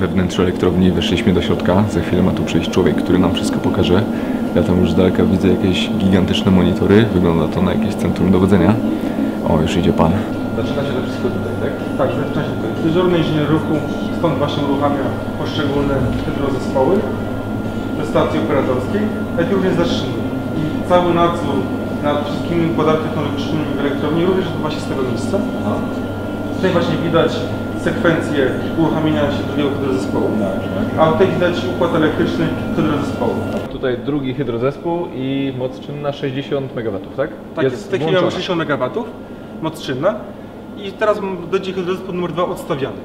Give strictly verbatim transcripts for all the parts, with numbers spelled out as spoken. we wnętrzu elektrowni, weszliśmy do środka. Za chwilę ma tu przyjść człowiek, który nam wszystko pokaże. Ja tam już z daleka widzę jakieś gigantyczne monitory. Wygląda to na jakieś centrum dowodzenia. O, już idzie pan. Zaczyna się to wszystko tutaj, tak? Tak, zaczyna się tutaj. Dyżurny inżynier ruchu, stąd właśnie uruchamia poszczególne hydrozespoły do stacji operatorskiej, jak również zaczynamy. I cały nadzór nad wszystkimi podami technologicznymi w elektrowni również właśnie z tego miejsca. Aha. Tutaj właśnie widać sekwencję uruchamiania się drugiego hydrozespołu, a tutaj widać układ elektryczny hydrozespołu. Tutaj drugi hydrozespół i moc czynna sześćdziesiąt megawatów, tak? Tak jest, w tej chwili mamy sześćdziesiąt megawatów, moc czynna. I teraz dojdzie hydrozespół numer dwa odstawiany.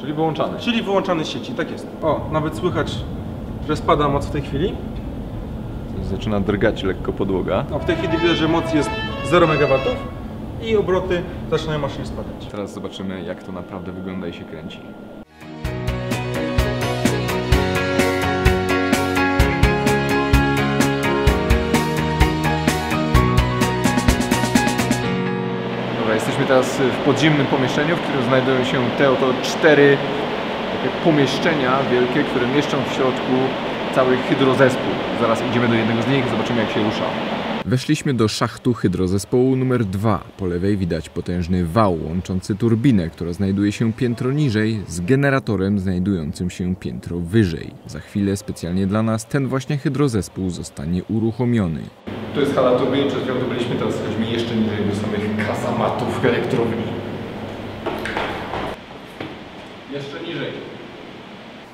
Czyli wyłączany. Czyli wyłączany z sieci, tak jest. O, nawet słychać, że spada moc w tej chwili. Zaczyna drgać lekko podłoga. A w tej chwili widać, że moc jest zero megawatów i obroty zaczynają maszynie spadać. Teraz zobaczymy, jak to naprawdę wygląda i się kręci. Jesteśmy teraz w podziemnym pomieszczeniu, w którym znajdują się te oto cztery takie pomieszczenia wielkie, które mieszczą w środku cały hydrozespół. Zaraz idziemy do jednego z nich, zobaczymy jak się rusza. Weszliśmy do szachtu hydrozespołu numer dwa. Po lewej widać potężny wał łączący turbinę, która znajduje się piętro niżej, z generatorem znajdującym się piętro wyżej. Za chwilę specjalnie dla nas ten właśnie hydrozespół zostanie uruchomiony. To jest hala turbin, przed chwilą tu byliśmy, teraz jesteśmy jeszcze niżej do samych kazamatów elektrowni. Jeszcze niżej.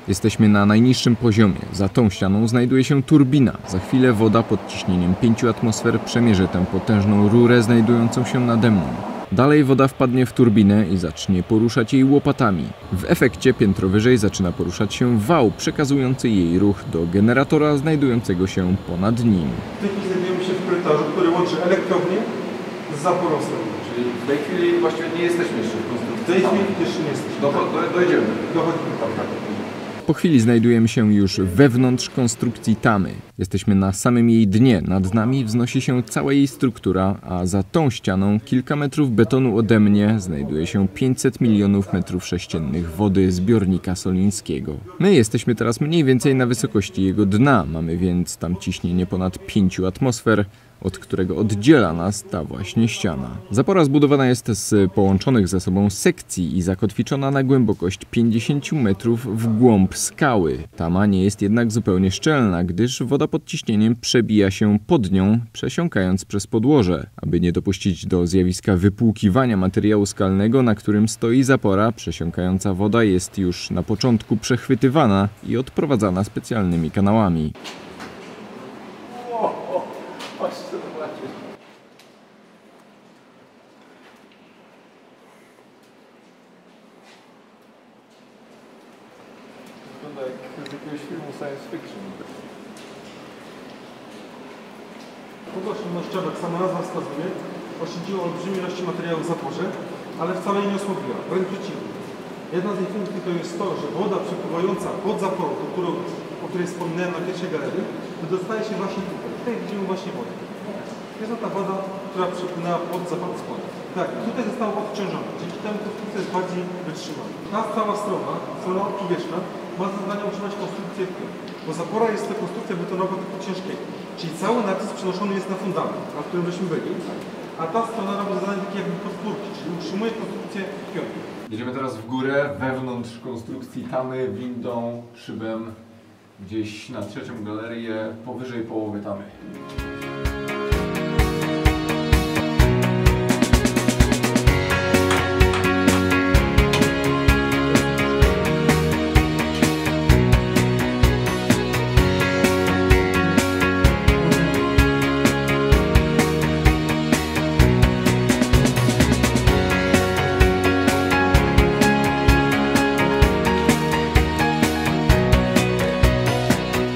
Jesteśmy na najniższym poziomie. Za tą ścianą znajduje się turbina. Za chwilę woda pod ciśnieniem pięciu atmosfer przemierzy tę potężną rurę znajdującą się nade mną. Dalej woda wpadnie w turbinę i zacznie poruszać jej łopatami. W efekcie piętro wyżej zaczyna poruszać się wał przekazujący jej ruch do generatora znajdującego się ponad nim. W tej chwili znajdujemy się w korytarzu, który łączy elektrownię z zaporosem. Czyli w tej chwili właściwie nie jesteśmy jeszcze w konstrukcji. W tej chwili też nie jesteśmy. Do, do, dojdziemy. Dochodzimy tam. Po chwili znajdujemy się już wewnątrz konstrukcji tamy. Jesteśmy na samym jej dnie, nad nami wznosi się cała jej struktura, a za tą ścianą, kilka metrów betonu ode mnie, znajduje się pięćset milionów metrów sześciennych wody zbiornika solińskiego. My jesteśmy teraz mniej więcej na wysokości jego dna, mamy więc tam ciśnienie ponad pięciu atmosfer, od którego oddziela nas ta właśnie ściana. Zapora zbudowana jest z połączonych ze sobą sekcji i zakotwiczona na głębokość pięćdziesięciu metrów w głąb skały. Tama nie jest jednak zupełnie szczelna, gdyż woda pod ciśnieniem przebija się pod nią, przesiąkając przez podłoże. Aby nie dopuścić do zjawiska wypłukiwania materiału skalnego, na którym stoi zapora, przesiąkająca woda jest już na początku przechwytywana i odprowadzana specjalnymi kanałami. Wygląda jak z jakiegoś filmu science fiction. Pogorszony szczebek, sama nazwa wskazuje, oszczędziło olbrzymie ilości materiału w zaporze, ale wcale nie osłabiła, wręcz przeciwnie. Jedna z jej funkcji to jest to, że woda przepływająca od zaporu, do którą, o której wspominałem na pierwszej galerii, dostaje się właśnie tutaj. Tutaj widzimy właśnie wodę. Jest to ta woda, która przepłynęła od zaporu spodu. Tak, tutaj została odciążona, dzięki temu konstrukcja jest bardziej wytrzymana. Ta cała strona, strona przywieszna, ma za zadanie utrzymać konstrukcję w tle, bo zapora jest to konstrukcja betonowa typu ciężkiego, czyli cały nacisk przenoszony jest na fundament, na którym żeśmy byli, a ta strona robi zadanie takie jakby podpórki, czyli utrzymuje konstrukcję w pionie. Jedziemy teraz w górę, wewnątrz konstrukcji tamy, windą, szybem, gdzieś na trzecią galerię, powyżej połowy tamy.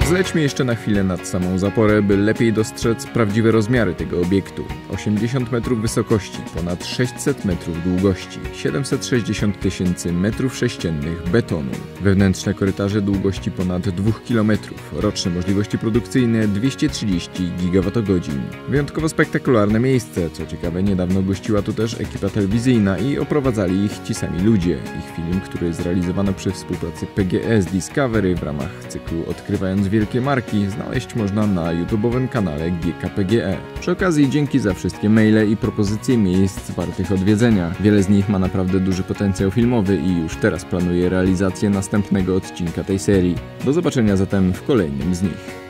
W Polećmy jeszcze na chwilę nad samą zaporę, by lepiej dostrzec prawdziwe rozmiary tego obiektu. osiemdziesiąt metrów wysokości, ponad sześćset metrów długości, siedemset sześćdziesiąt tysięcy metrów sześciennych betonu. Wewnętrzne korytarze długości ponad dwóch kilometrów, roczne możliwości produkcyjne dwieście trzydzieści gigawatogodzin. Wyjątkowo spektakularne miejsce, co ciekawe niedawno gościła tu też ekipa telewizyjna i oprowadzali ich ci sami ludzie. Ich film, który zrealizowano przy współpracy P G S Discovery w ramach cyklu Odkrywając Wielkie marki, znaleźć można na YouTube'owym kanale G K P G E. Przy okazji dzięki za wszystkie maile i propozycje miejsc wartych odwiedzenia. Wiele z nich ma naprawdę duży potencjał filmowy i już teraz planuję realizację następnego odcinka tej serii. Do zobaczenia zatem w kolejnym z nich.